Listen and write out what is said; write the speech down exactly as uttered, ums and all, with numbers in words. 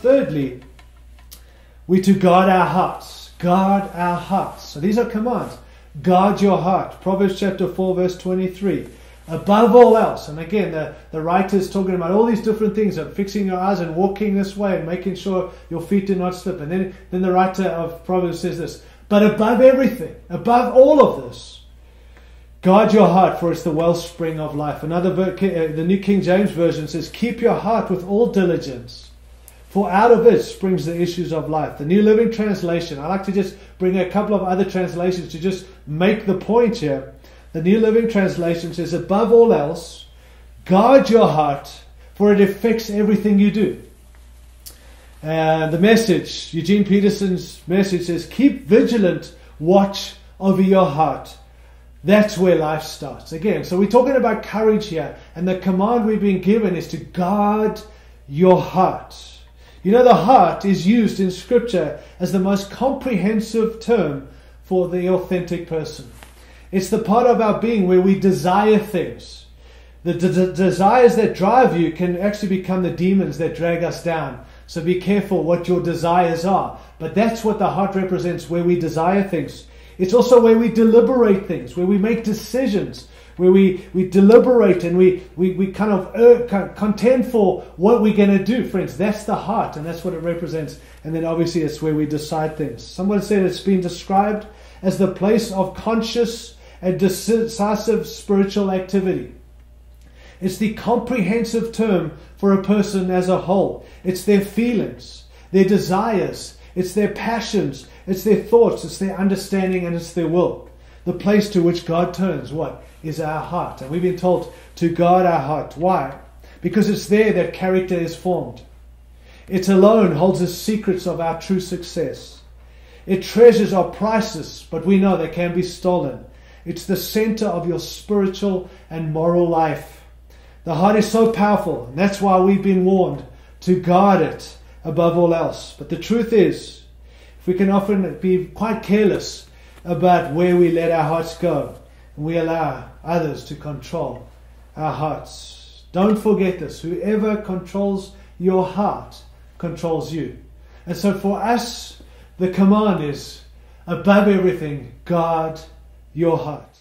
Thirdly, we're to guard our hearts. Guard our hearts. So these are commands. Guard your heart. Proverbs chapter four verse twenty-three. Above all else, and again, the, the writer is talking about all these different things of fixing your eyes and walking this way and making sure your feet do not slip. And then, then the writer of Proverbs says this, but above everything, above all of this, guard your heart, for it's the wellspring of life. Another, the New King James Version says, keep your heart with all diligence, for out of it springs the issues of life. The New Living Translation, I like to just bring a couple of other translations to just make the point here. The New Living Translation says, above all else, guard your heart, for it affects everything you do. And the Message, Eugene Peterson's Message says, keep vigilant watch over your heart. That's where life starts. Again, so we're talking about courage here. And the command we've been given is to guard your heart. You know, the heart is used in Scripture as the most comprehensive term for the authentic person. It's the part of our being where we desire things. The de de desires that drive you can actually become the demons that drag us down. So be careful what your desires are. But that's what the heart represents, where we desire things. It's also where we deliberate things, where we make decisions, where we, we deliberate and we, we, we kind of er contend for what we're going to do, friends. That's the heart, and that's what it represents. And then obviously it's where we decide things. Someone said it's been described as the place of conscious and decisive spiritual activity. It's the comprehensive term for a person as a whole. It's their feelings, their desires, it's their passions, it's their thoughts, it's their understanding, and it's their will. The place to which God turns, what? Is our heart. And we've been told to guard our heart. Why? Because it's there that character is formed. It alone holds the secrets of our true success. Its treasures are priceless, but we know they can be stolen. It's the center of your spiritual and moral life. The heart is so powerful, and that's why we've been warned to guard it above all else. But the truth is, if we can often be quite careless about where we let our hearts go, and we allow others to control our hearts. Don't forget this. Whoever controls your heart controls you. And so for us, the command is, above everything, guard your heart.